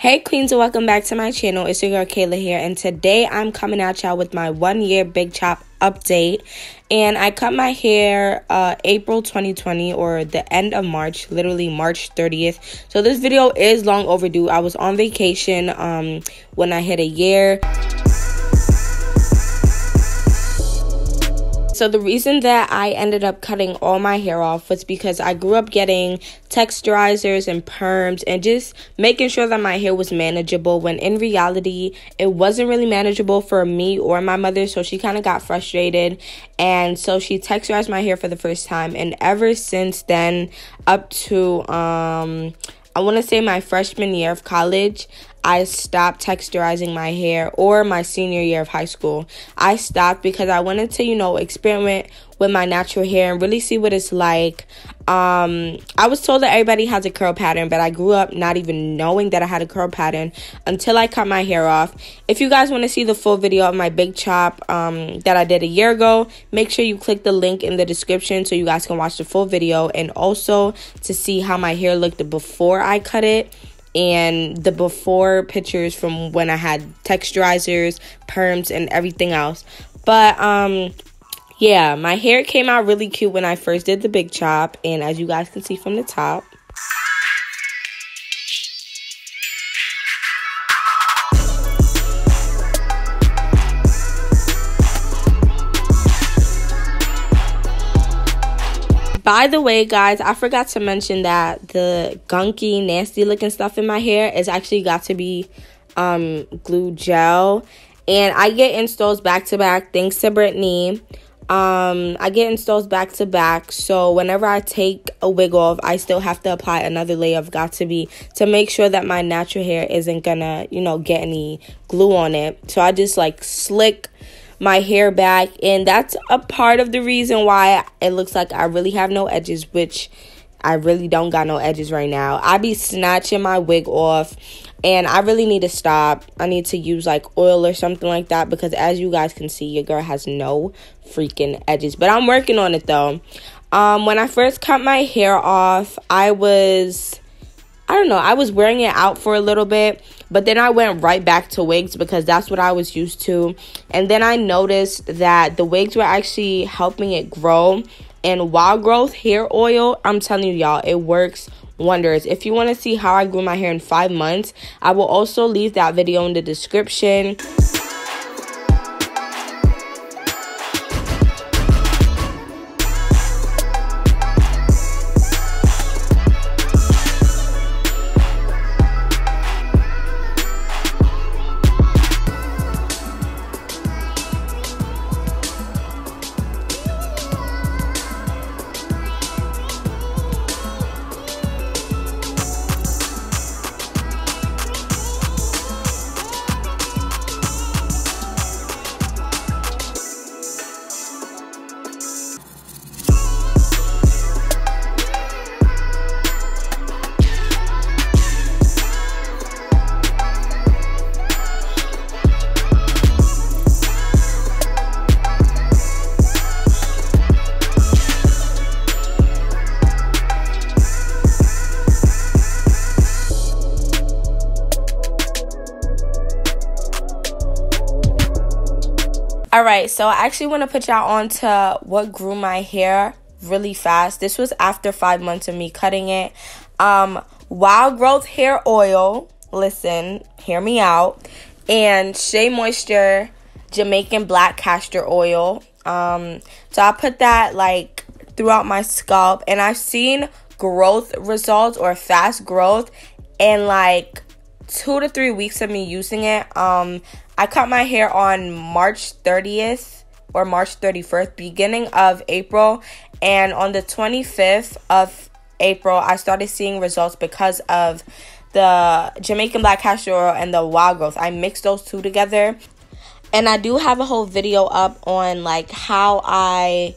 Hey queens, and welcome back to my channel. It's your girl Kayla here, and today I'm coming at y'all with my 1 year big chop update. And I cut my hair April 2020, or the end of March, literally March 30th. So this video is long overdue. I was on vacation when I hit a year. So the reason that I ended up cutting all my hair off was because I grew up getting texturizers and perms and just making sure that my hair was manageable, when in reality it wasn't really manageable for me or my mother. So she kind of got frustrated, and so she texturized my hair for the first time. And ever since then, up to I want to say my freshman year of college, I stopped texturizing my hair, or my senior year of high school. I stopped because I wanted to, you know, experiment with my natural hair and really see what it's like. I was told that everybody has a curl pattern, but I grew up not even knowing that I had a curl pattern until I cut my hair off. If you guys want to see the full video of my big chop that I did a year ago, make sure you click the link in the description so you guys can watch the full video, and also to see how my hair looked before I cut it, and the before pictures from when I had texturizers, perms, and everything else. But yeah, my hair came out really cute when I first did the big chop, and as you guys can see from the top. By the way, guys, I forgot to mention that the gunky, nasty looking stuff in my hair is actually got to be glue gel. And I get installs back to back, thanks to Brittany. I get installs back to back, so whenever I take a wig off, I still have to apply another layer of got to be to make sure that my natural hair isn't gonna, you know, get any glue on it. So I just like slick my hair back, and that's a part of the reason why it looks like I really have no edges, which I really don't got no edges right now. I be snatching my wig off, and I really need to stop. I need to use like oil or something like that, because as you guys can see, your girl has no freaking edges. But I'm working on it though. When I first cut my hair off, I was wearing it out for a little bit, but then I went right back to wigs because that's what I was used to. And then I noticed that the wigs were actually helping it grow. And Wild Growth hair oil, I'm telling you y'all, it works wonders. If you want to see how I grew my hair in 5 months, I will also leave that video in the description. Alright, so I actually want to put y'all on to what grew my hair really fast. This was after 5 months of me cutting it. Wild Growth hair oil, listen, hear me out, and Shea Moisture Jamaican black castor oil. So I put that like throughout my scalp, and I've seen growth results, or fast growth, in like 2 to 3 weeks of me using it. I cut my hair on March 30th or March 31st, beginning of April. And on the 25th of April, I started seeing results because of the Jamaican black castor oil and the Wild Growth. I mixed those two together. And I do have a whole video up on like how I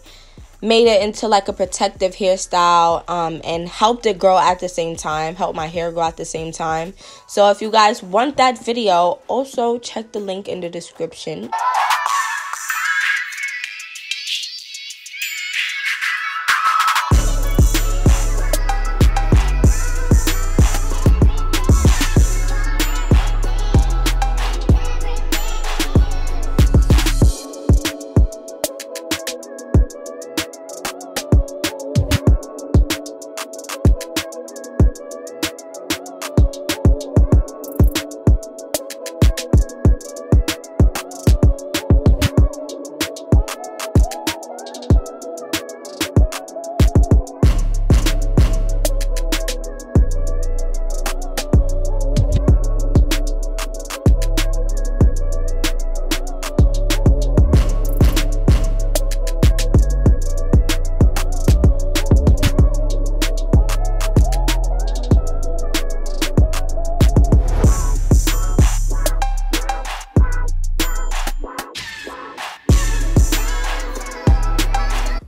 made it into like a protective hairstyle and helped it grow at the same time, helped my hair grow at the same time. So if you guys want that video, also check the link in the description.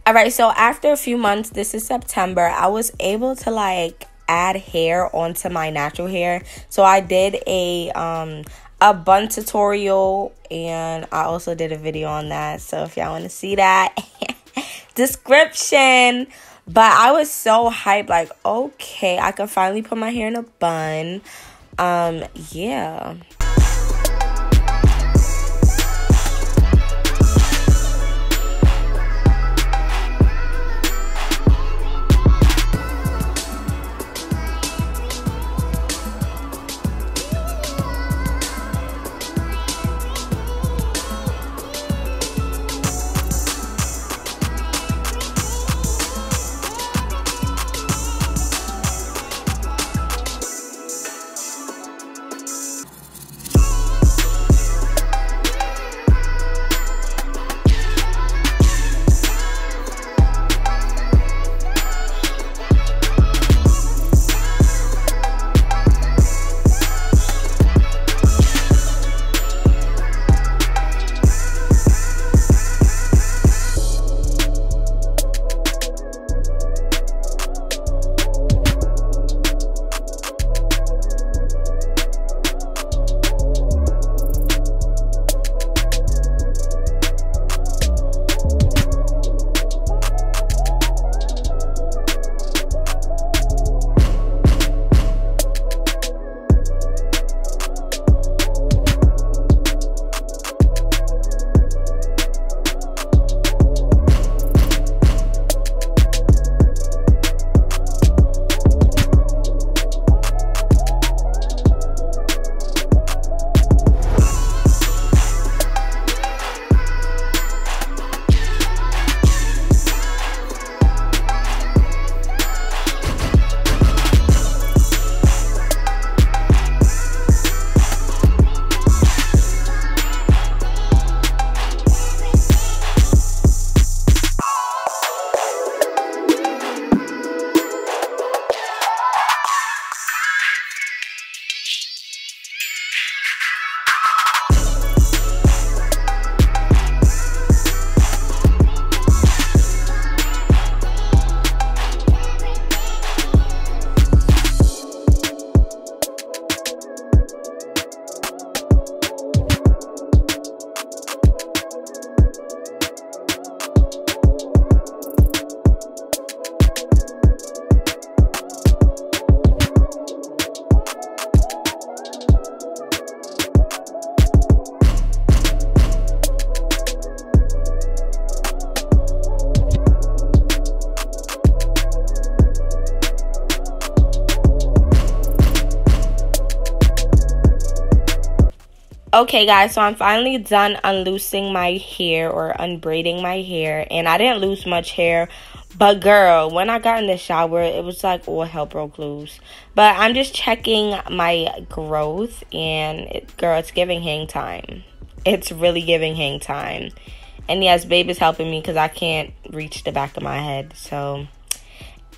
All right, so after a few months, this is September, I was able to like add hair onto my natural hair. So I did a bun tutorial, and I also did a video on that. So if y'all want to see that, description. But I was so hyped, like, okay, I can finally put my hair in a bun. Yeah. Okay guys, so I'm finally done unloosing my hair or unbraiding my hair, and I didn't lose much hair, but girl, when I got in the shower, it was like all hell broke loose. But I'm just checking my growth, and girl, it's giving hang time. It's really giving hang time. And yes, babe is helping me because I can't reach the back of my head, so...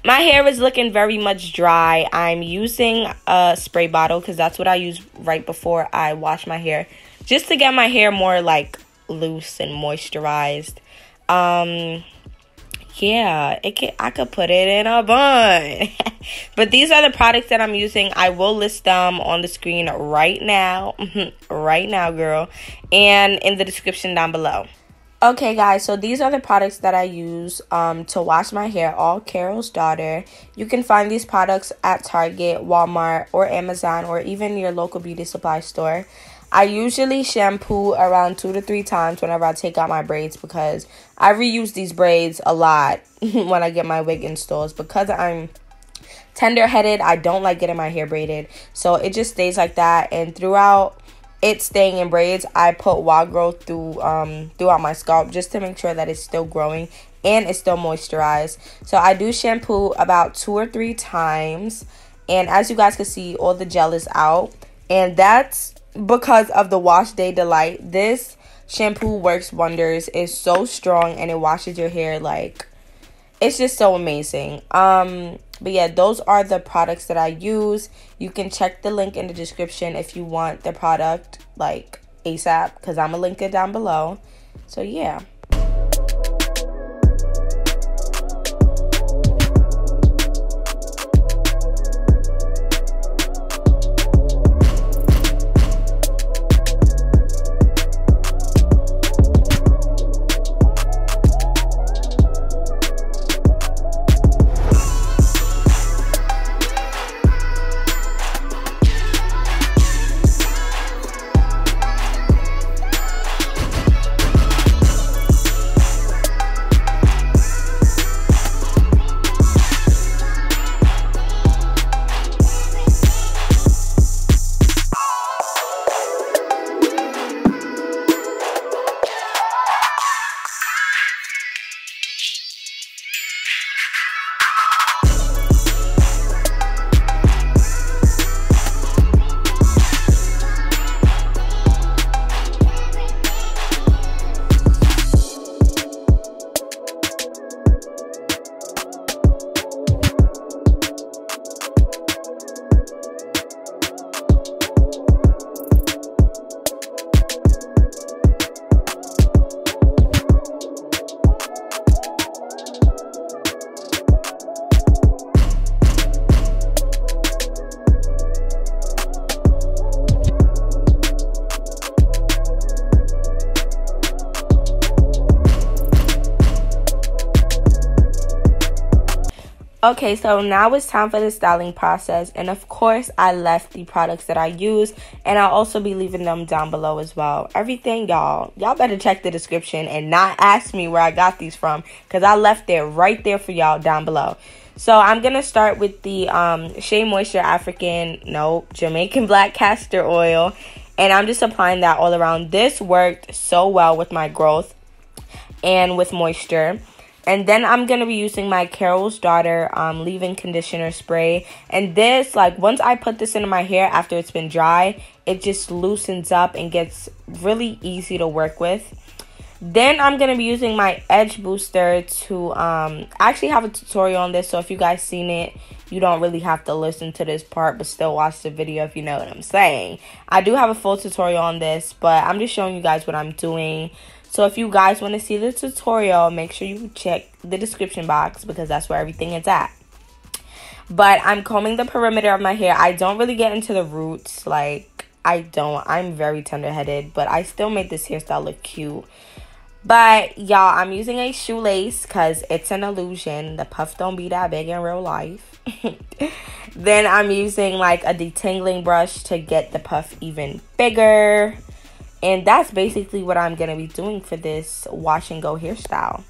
My hair is looking very much dry. I'm using a spray bottle because that's what I use right before I wash my hair, just to get my hair more like loose and moisturized. Yeah, I could put it in a bun. But these are the products that I'm using. I will list them on the screen right now. Right now, girl. And in the description down below. Okay guys, so these are the products that I use to wash my hair, all Carol's Daughter. You can find these products at Target, Walmart, or Amazon, or even your local beauty supply store. I usually shampoo around 2 to 3 times whenever I take out my braids, because I reuse these braids a lot when I get my wig installs, because I'm tender-headed. I don't like getting my hair braided, so it just stays like that. And throughout it's staying in braids, I put Wild Growth throughout my scalp, just to make sure that it's still growing and it's still moisturized. So I do shampoo about 2 or 3 times, and as you guys can see, all the gel is out, and that's because of the Wash Day Delight. This shampoo works wonders. It's so strong, and it washes your hair like, it's just so amazing. But yeah, those are the products that I use. You can check the link in the description if you want the product like ASAP, because I'm gonna link it down below. So yeah. Okay, so now it's time for the styling process, and of course I left the products that I use, and I'll also be leaving them down below as well. Everything, y'all better check the description and not ask me where I got these from, because I left it right there for y'all down below. So I'm gonna start with the Shea Moisture Jamaican Black Castor Oil, and I'm just applying that all around. This worked so well with my growth and with moisture. And then I'm going to be using my Carol's Daughter leave-in conditioner spray. And this, like, once I put this into my hair after it's been dry, it just loosens up and gets really easy to work with. Then I'm going to be using my edge booster to, I actually have a tutorial on this, so if you guys seen it, you don't really have to listen to this part, but still watch the video if you know what I'm saying. I do have a full tutorial on this, but I'm just showing you guys what I'm doing. So if you guys want to see the tutorial, make sure you check the description box, because that's where everything is at. But I'm combing the perimeter of my hair. I don't really get into the roots. Like, I don't. I'm very tender-headed, but I still made this hairstyle look cute. But, y'all, I'm using a shoelace because it's an illusion. The puff don't be that big in real life. Then I'm using, like, a detangling brush to get the puff even bigger. And that's basically what I'm going to be doing for this wash and go hairstyle.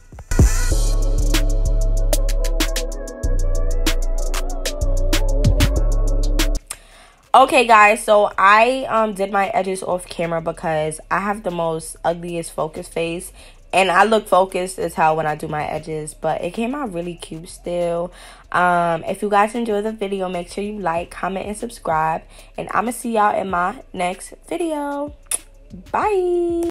Okay, guys, so I did my edges off camera because I have the most ugliest focus face. And I look focused as hell when I do my edges, but it came out really cute still. If you guys enjoyed the video, make sure you like, comment, and subscribe. And I'm going to see y'all in my next video. Bye.